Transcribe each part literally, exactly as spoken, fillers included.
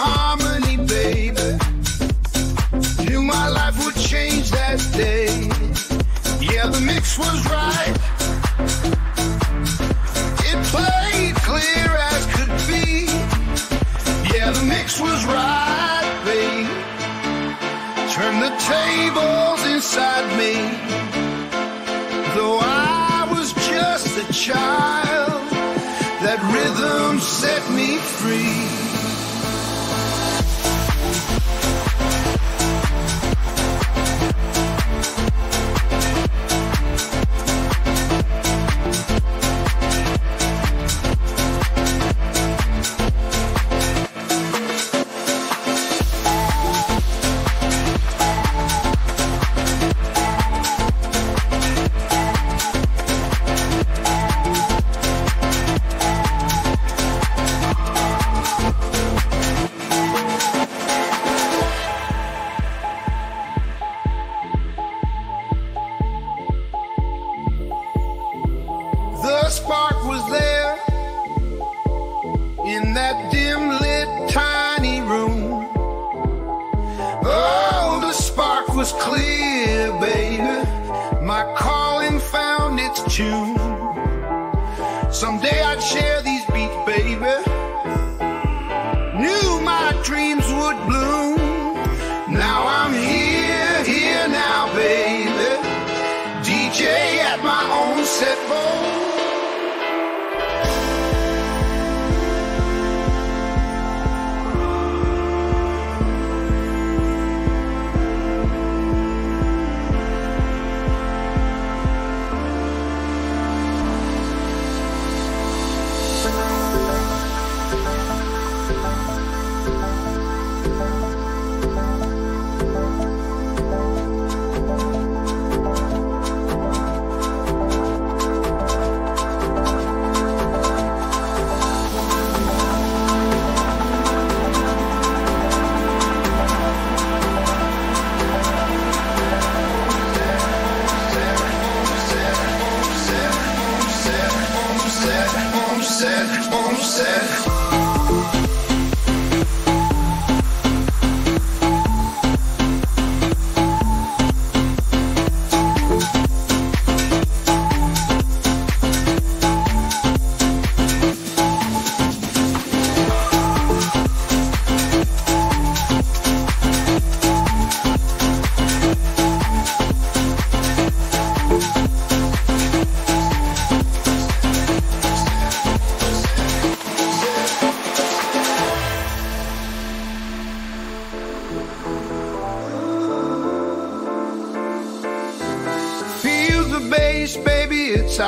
harmony, baby. Knew my life would change that day. Yeah, the mix was right. It played clear as could be. Yeah, the mix was right, babe. Turned the tables inside me. Though I was just a child, that rhythm set me free.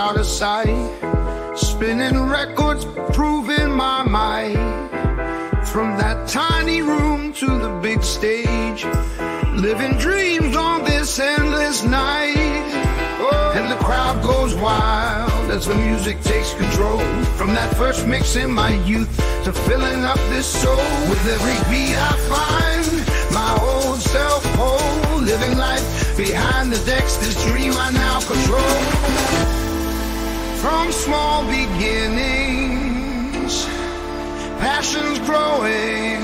Out of sight, spinning records, proving my might. From that tiny room to the big stage, living dreams on this endless night. Oh. And the crowd goes wild as the music takes control. From that first mix in my youth to filling up this soul. With every beat I find my old self whole, living life behind the decks, this dream I now control. From small beginnings, passions growing,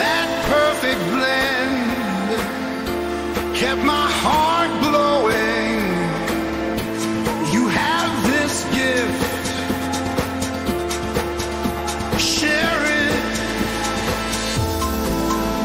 that perfect blend kept my heart glowing. You have this gift, share it. Yeah.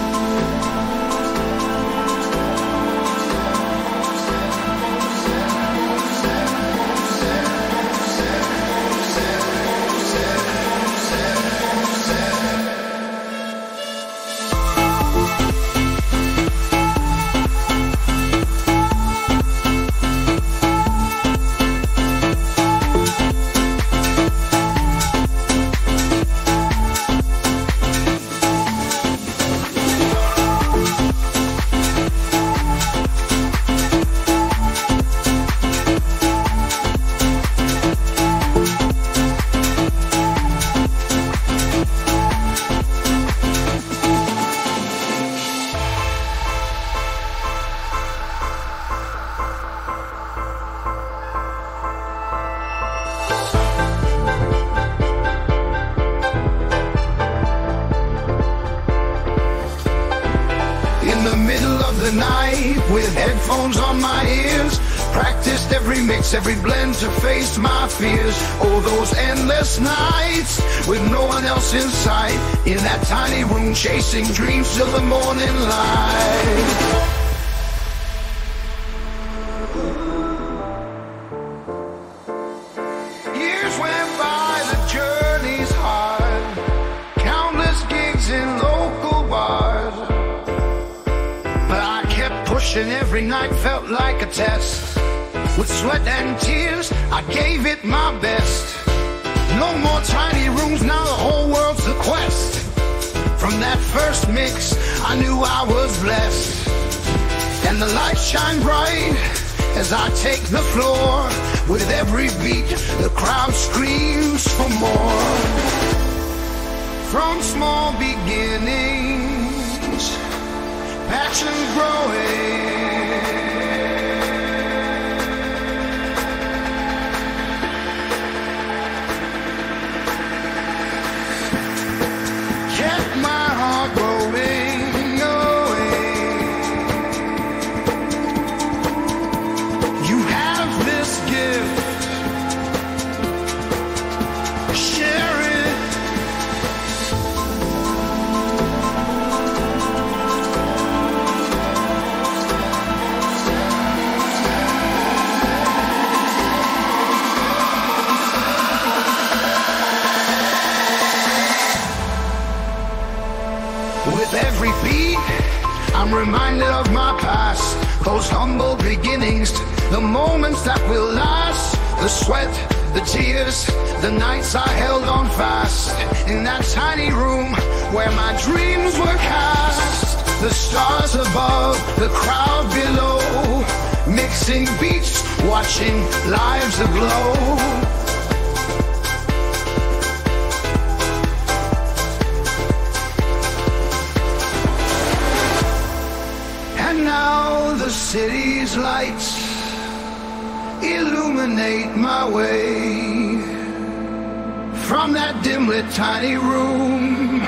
with headphones on my ears. Practiced every mix, every blend to face my fears. Oh, those endless nights with no one else in sight, in that tiny room chasing dreams till the morning light. And every night felt like a test. With sweat and tears, I gave it my best. No more tiny rooms, now the whole world's the quest. From that first mix, I knew I was blessed. And the light shine bright as I take the floor. With every beat, the crowd screams for more. From small beginnings, passion growing, kept my heart growing away. You have this gift, share it. Every beat, I'm reminded of my past. Those humble beginnings, the moments that will last. The sweat, the tears, the nights I held on fast. In that tiny room where my dreams were cast. The stars above, the crowd below. Mixing beats, watching lives aglow. Now the city's lights illuminate my way. From that dimly tiny room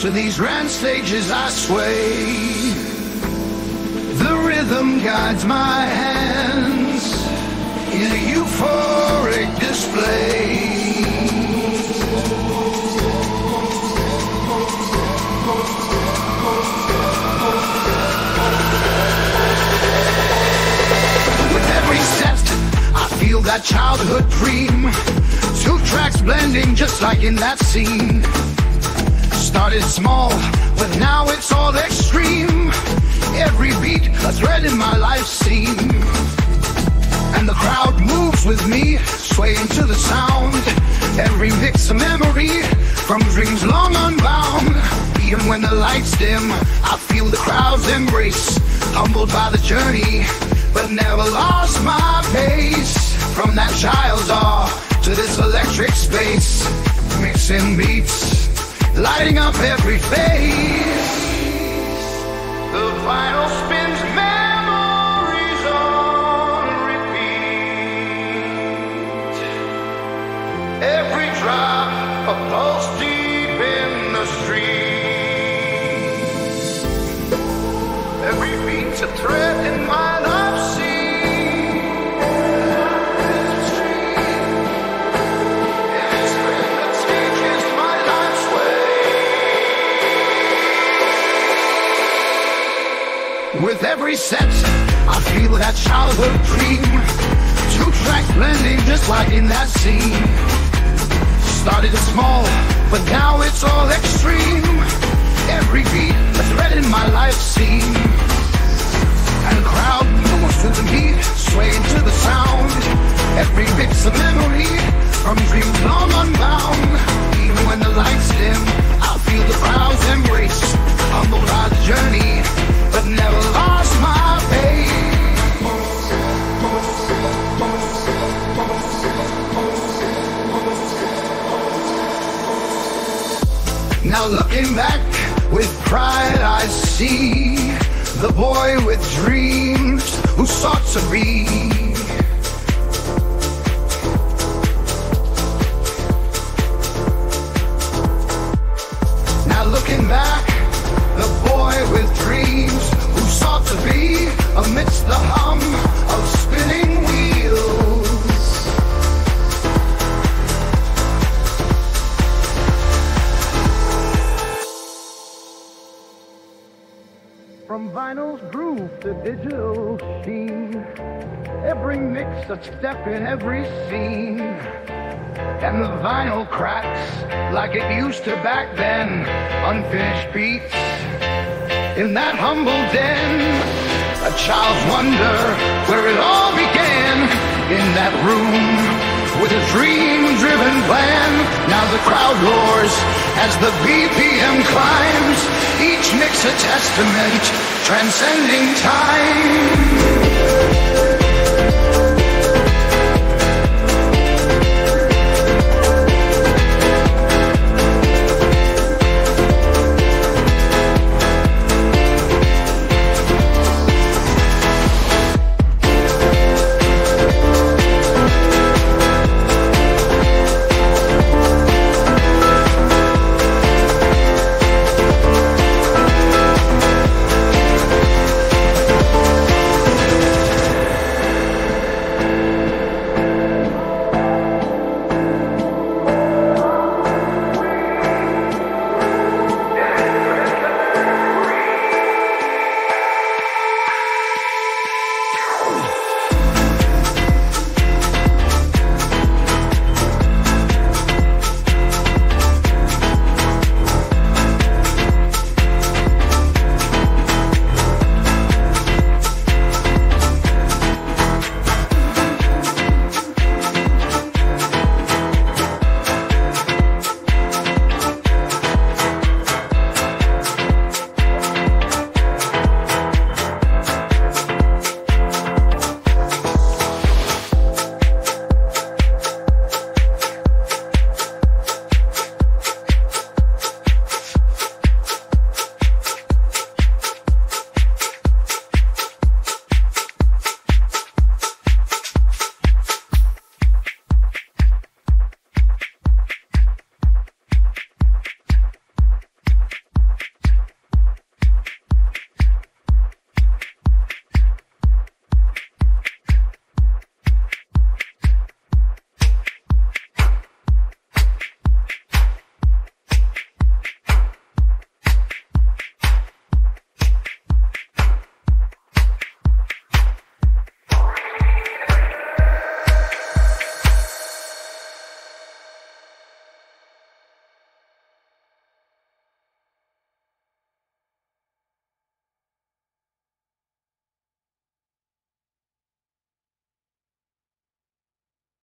to these grand stages I sway. The rhythm guides my hands in a euphoric display. Feel that childhood dream. Two tracks blending just like in that scene. Started small, but now it's all extreme. Every beat a thread in my life scene. And the crowd moves with me, swaying to the sound. Every mix a memory from dreams long unbound. Even when the lights dim, I feel the crowd's embrace. Humbled by the journey, but never lost my pace. From that child's awe to this electric space, mixing beats, lighting up every face. The vinyl spins memories on repeat. Every drop, a pulse deep in the street. Every beat's a thread in my life scene. With every set, I feel that childhood dream. Two tracks blending just like in that scene. Started small, but now it's all extreme. Every beat, a thread in my life scene. And the crowd moves to the beat, swaying to the sound. Every bit's a memory from dreams long unbound. Even when the lights dim, I feel the crowd's embrace. Humbled by the journey, but never lost my faith. Now looking back with pride, I see the boy with dreams who sought to be. Now looking back, the boy with dreams who sought to be amidst the hum of spinning wheels. From vinyl's groove to digital sheen, every mix, a step in every scene. And the vinyl cracks like it used to back then, unfinished beats in that humble den, a child's wonder where it all began. In that room with a dream-driven plan, now the crowd roars as the B P M climbs. Each mix a testament, transcending time.